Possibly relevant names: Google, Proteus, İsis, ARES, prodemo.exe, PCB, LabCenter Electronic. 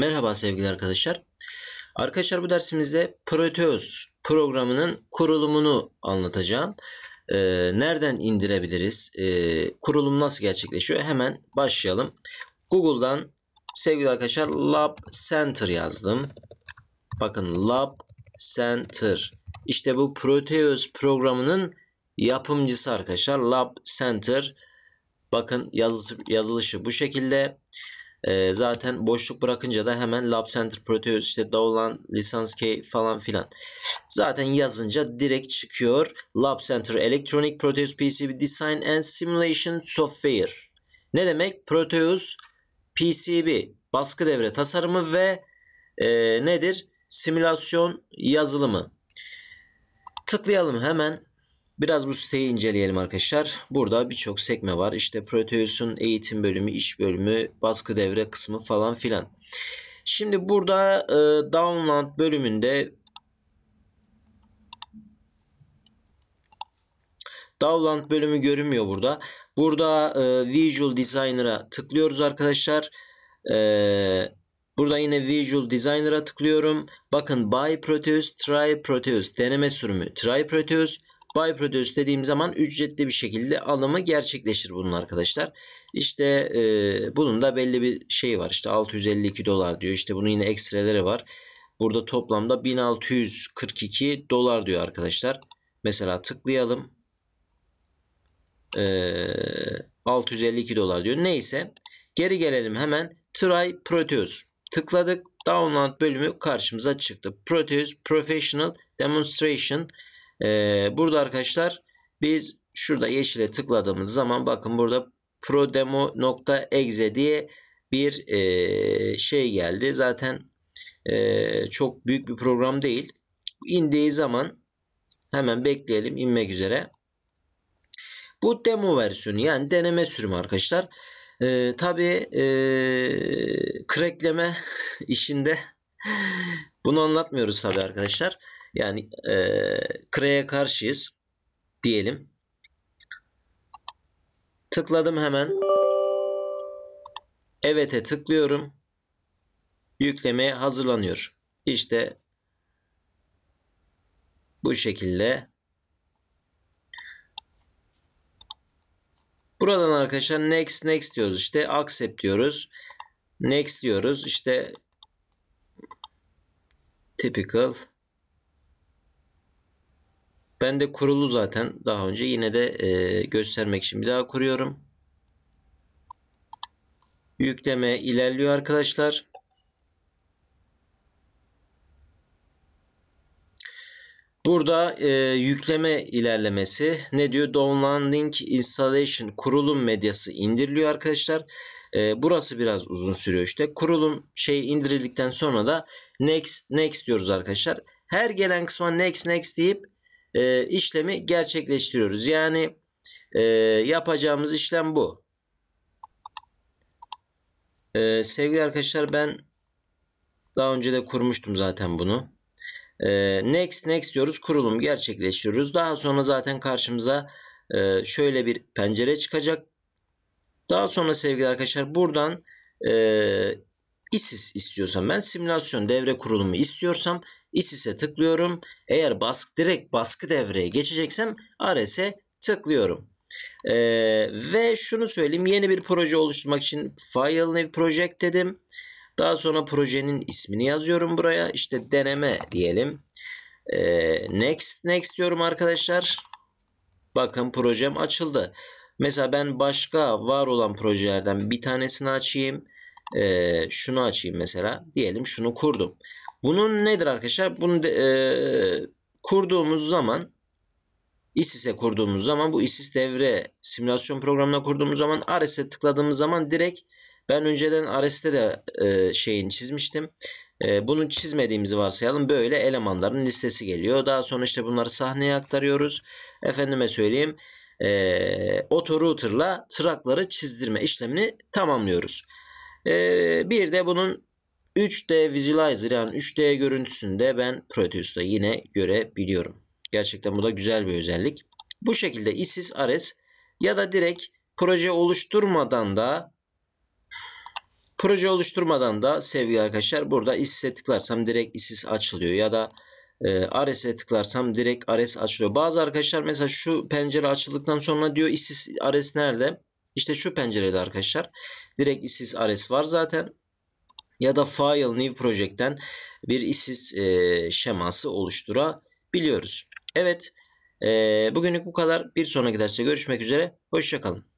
Merhaba sevgili arkadaşlar. Arkadaşlar bu dersimizde Proteus programının kurulumunu anlatacağım. Nereden indirebiliriz? Kurulum nasıl gerçekleşiyor? Hemen başlayalım. Google'dan sevgili arkadaşlar LabCenter yazdım. Bakın LabCenter. İşte bu Proteus programının yapımcısı arkadaşlar LabCenter. Bakın yazılışı bu şekilde. Zaten boşluk bırakınca da hemen LabCenter Proteus işte download lisans key falan filan. Zaten yazınca direkt çıkıyor. LabCenter Electronic Proteus PCB Design and Simulation Software. Ne demek? Proteus PCB baskı devre tasarımı ve nedir? Simülasyon yazılımı. Tıklayalım hemen. Biraz bu siteyi inceleyelim arkadaşlar. Burada birçok sekme var. İşte Proteus'un eğitim bölümü, iş bölümü, baskı devre kısmı falan filan. Şimdi burada download bölümünde download bölümü görünmüyor burada. Burada Visual Designer'a tıklıyoruz arkadaşlar. Burada yine Visual Designer'a tıklıyorum. Bakın Buy Proteus, Try Proteus, deneme sürümü, Try Proteus. Buy Proteus dediğim zaman ücretli bir şekilde alımı gerçekleşir bunun arkadaşlar. İşte bunun da belli bir şey var. İşte $652 diyor. İşte bunun yine ekstreleri var. Burada toplamda $1642 diyor arkadaşlar. Mesela tıklayalım. $652 diyor. Neyse. Geri gelelim hemen. Try Proteus. Tıkladık. Download bölümü karşımıza çıktı. Proteus Professional Demonstration. Burada arkadaşlar biz şurada yeşile tıkladığımız zaman bakın burada prodemo.exe diye bir şey geldi. Zaten çok büyük bir program değil. İndiği zaman hemen bekleyelim, inmek üzere. Bu demo versiyonu yani deneme sürümü arkadaşlar. Tabii crackleme işinde bunu anlatmıyoruz tabii arkadaşlar. Yani CRA'ya karşıyız diyelim. Tıkladım hemen. Evet'e tıklıyorum. Yüklemeye hazırlanıyor. İşte bu şekilde. Buradan arkadaşlar next next diyoruz. İşte accept diyoruz. Next diyoruz. İşte typical. Ben de kurulu zaten daha önce, yine de göstermek için bir daha kuruyorum. Yükleme ilerliyor arkadaşlar. Burada yükleme ilerlemesi ne diyor? Downloading installation kurulum medyası indiriliyor arkadaşlar. Burası biraz uzun sürüyor işte. Kurulum indirildikten sonra da next next diyoruz arkadaşlar. Her gelen kısma next next deyip işlemi gerçekleştiriyoruz. Yani yapacağımız işlem bu. Sevgili arkadaşlar ben daha önce de kurmuştum zaten bunu. Next next diyoruz. Kurulum gerçekleştiriyoruz. Daha sonra zaten karşımıza şöyle bir pencere çıkacak. Daha sonra sevgili arkadaşlar buradan İSİS istiyorsam, ben simülasyon devre kurulumu istiyorsam İSİS'e tıklıyorum. Eğer direkt baskı devreye geçeceksem ARES'e tıklıyorum. Ve şunu söyleyeyim, yeni bir proje oluşturmak için File New Project dedim. Daha sonra projenin ismini yazıyorum buraya. İşte deneme diyelim. Next next diyorum arkadaşlar. Bakın projem açıldı. Mesela ben başka var olan projelerden bir tanesini açayım. Şunu açayım mesela. Diyelim şunu kurdum. Bunun nedir arkadaşlar? Bunu kurduğumuz zaman İSİS'e kurduğumuz zaman, bu İSİS devre simülasyon programına kurduğumuz zaman ARES'e tıkladığımız zaman direkt, ben önceden ARES'te de şeyini çizmiştim. Bunu çizmediğimizi varsayalım. Böyle elemanların listesi geliyor. Daha sonra işte bunları sahneye aktarıyoruz. Efendime söyleyeyim. Autorouter'la trakları çizdirme işlemini tamamlıyoruz. Bir de bunun 3D Visualizer yani 3D görüntüsünde ben Proteus'ta yine görebiliyorum. Gerçekten bu da güzel bir özellik. Bu şekilde İSİS, ARES ya da direkt proje oluşturmadan da Proje oluşturmadan da sevgili arkadaşlar burada İSİS'e tıklarsam direkt İSİS açılıyor ya da ARES'e tıklarsam direkt ARES açılıyor. Bazı arkadaşlar mesela şu pencere açıldıktan sonra diyor İSİS ARES nerede? İşte şu pencerede arkadaşlar. Direkt İSİS ARES var zaten. Ya da File New Project'ten bir İSİS şeması oluşturabiliyoruz. Evet, bugünlük bu kadar. Bir sonraki derste görüşmek üzere. Hoşça kalın.